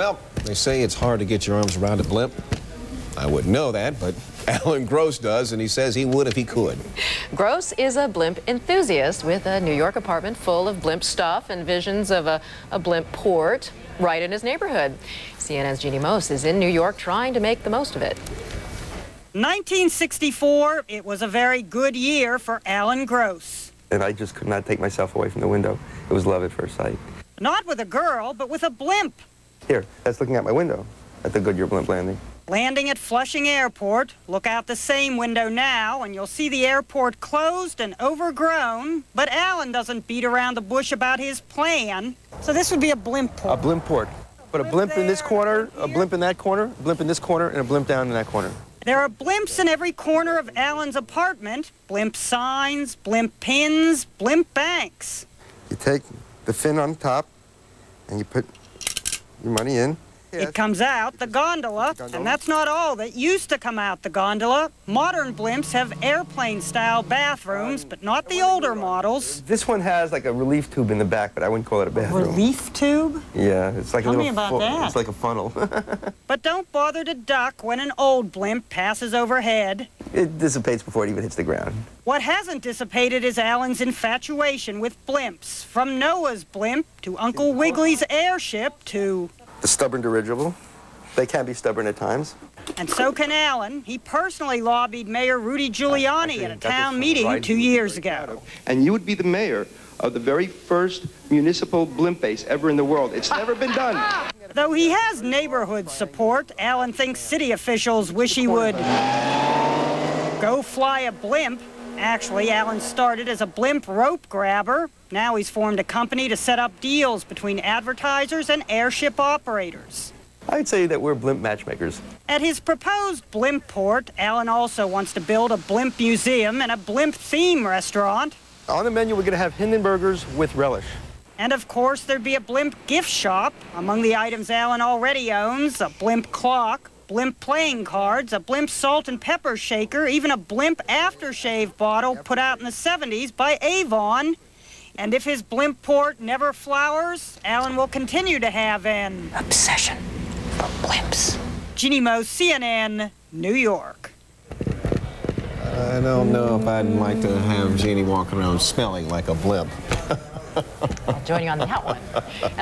Well, they say it's hard to get your arms around a blimp. I wouldn't know that, but Alan Gross does, and he says he would if he could. Gross is a blimp enthusiast with a New York apartment full of blimp stuff and visions of a blimp port right in his neighborhood. CNN's Jeannie Moos is in New York trying to make the most of it. 1964, it was a very good year for Alan Gross. And I just could not take myself away from the window. It was love at first sight. Not with a girl, but with a blimp. Here, that's looking out my window at the Goodyear blimp landing. Landing at Flushing Airport. Look out the same window now, and you'll see the airport closed and overgrown. But Alan doesn't beat around the bush about his plan. So this would be a blimp port. A blimp port. But a blimp in this corner, a blimp in that corner, a blimp in this corner, and a blimp down in that corner. There are blimps in every corner of Alan's apartment. Blimp signs, blimp pins, blimp banks. You take the fin on top, and you put your money in. Yeah. It comes out the gondola, and that's not all that used to come out the gondola. Modern blimps have airplane-style bathrooms, but not the older models. This one has like a relief tube in the back, but I wouldn't call it a bathroom. Relief tube? Yeah, it's like Tell me about that. It's like a funnel. But don't bother to duck when an old blimp passes overhead. It dissipates before it even hits the ground. What hasn't dissipated is Alan's infatuation with blimps, from Noah's blimp to Uncle Wiggily's airship to the stubborn dirigible. They can be stubborn at times. And so can Alan. He personally lobbied Mayor Rudy Giuliani at a town meeting 2 years ago. And you would be the mayor of the very first municipal blimp base ever in the world. It's never been done. Though he has neighborhood support, Alan thinks city officials wish he would go fly a blimp. Actually, Alan started as a blimp rope grabber. Now he's formed a company to set up deals between advertisers and airship operators. I'd say that we're blimp matchmakers. At his proposed blimp port, Alan also wants to build a blimp museum and a blimp theme restaurant. On the menu, we're going to have Hindenburgers with relish. And of course, there'd be a blimp gift shop. Among the items Alan already owns, a blimp clock, blimp playing cards, a blimp salt and pepper shaker, even a blimp aftershave bottle put out in the 70s by Avon. And if his blimp port never flowers, Alan will continue to have an obsession for blimps. Jeannie Moos, CNN, New York. I don't know if I'd like to have Jeannie walking around smelling like a blimp. I'll join you on that one.